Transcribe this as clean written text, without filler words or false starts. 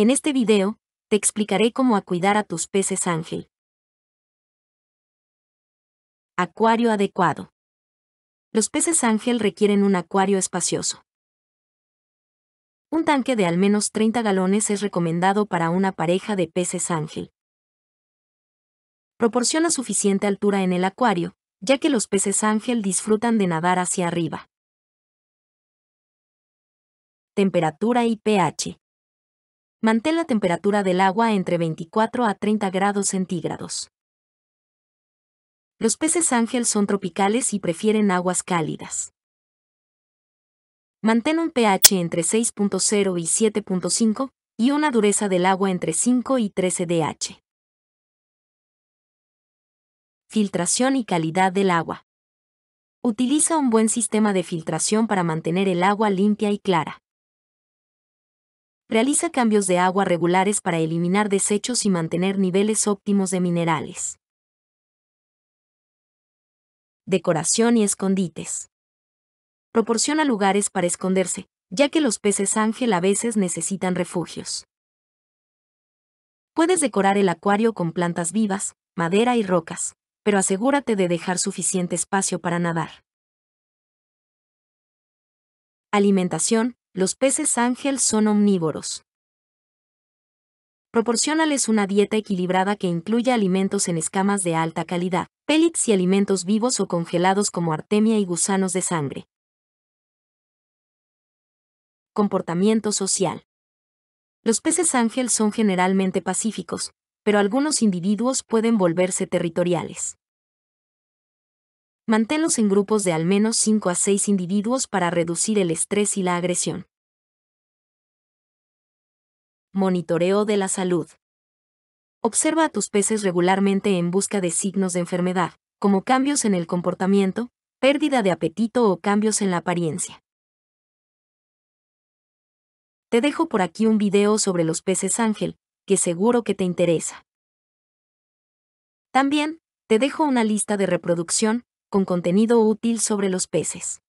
En este video, te explicaré cómo cuidar a tus peces ángel. Acuario adecuado. Los peces ángel requieren un acuario espacioso. Un tanque de al menos 30 galones es recomendado para una pareja de peces ángel. Proporciona suficiente altura en el acuario, ya que los peces ángel disfrutan de nadar hacia arriba. Temperatura y pH. Mantén la temperatura del agua entre 24 a 30 grados centígrados. Los peces ángel son tropicales y prefieren aguas cálidas. Mantén un pH entre 6.0 y 7.5 y una dureza del agua entre 5 y 13 dH. Filtración y calidad del agua. Utiliza un buen sistema de filtración para mantener el agua limpia y clara. Realiza cambios de agua regulares para eliminar desechos y mantener niveles óptimos de minerales. Decoración y escondites. Proporciona lugares para esconderse, ya que los peces ángel a veces necesitan refugios. Puedes decorar el acuario con plantas vivas, madera y rocas, pero asegúrate de dejar suficiente espacio para nadar. Alimentación. Los peces ángel son omnívoros. Proporciónales una dieta equilibrada que incluya alimentos en escamas de alta calidad, pellets y alimentos vivos o congelados como artemia y gusanos de sangre. Comportamiento social. Los peces ángel son generalmente pacíficos, pero algunos individuos pueden volverse territoriales. Manténlos en grupos de al menos 5 a 6 individuos para reducir el estrés y la agresión. Monitoreo de la salud. Observa a tus peces regularmente en busca de signos de enfermedad, como cambios en el comportamiento, pérdida de apetito o cambios en la apariencia. Te dejo por aquí un video sobre los peces ángel, que seguro que te interesa. También, te dejo una lista de reproducción, con contenido útil sobre los peces.